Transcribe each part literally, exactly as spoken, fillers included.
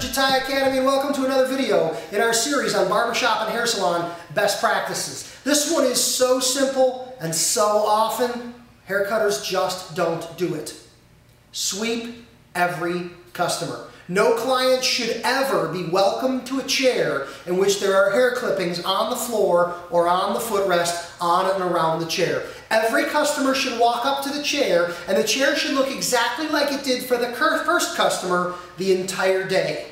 for Jatai Academy, and welcome to another video in our series on barbershop and hair salon best practices. This one is so simple and so often, haircutters just don't do it. Sweep every customer. No client should ever be welcomed to a chair in which there are hair clippings on the floor or on the footrest on and around the chair. Every customer should walk up to the chair, and the chair should look exactly like it did for the first customer the entire day.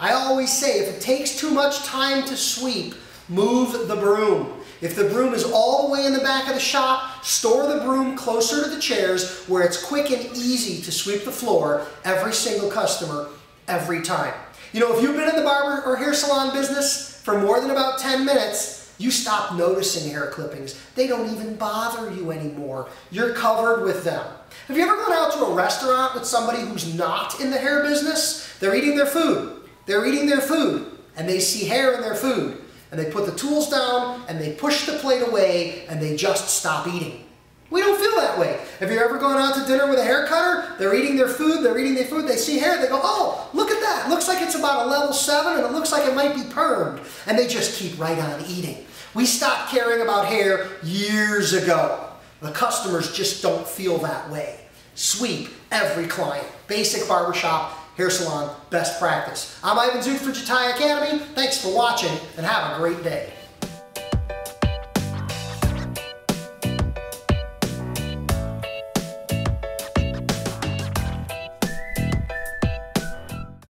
I always say, if it takes too much time to sweep, move the broom. If the broom is all the way in the back of the shop, store the broom closer to the chairs where it's quick and easy to sweep the floor every single customer, every time. You know, if you've been in the barber or hair salon business for more than about ten minutes, you stop noticing hair clippings. They don't even bother you anymore. You're covered with them. Have you ever gone out to a restaurant with somebody who's not in the hair business? They're eating their food. They're eating their food, and they see hair in their food. And they put the tools down, and they push the plate away, and they just stop eating. We don't feel that way. Have you ever gone out to dinner with a hair cutter? They're eating their food, they're eating their food, they see hair, they go, oh, look at that. Looks like it's about a level seven, and it looks like it might be permed. And they just keep right on eating. We stopped caring about hair years ago. The customers just don't feel that way. Sweep every client. Basic barbershop hair salon best practice. I'm Ivan Zoot for Jatai Academy. Thanks for watching, and have a great day.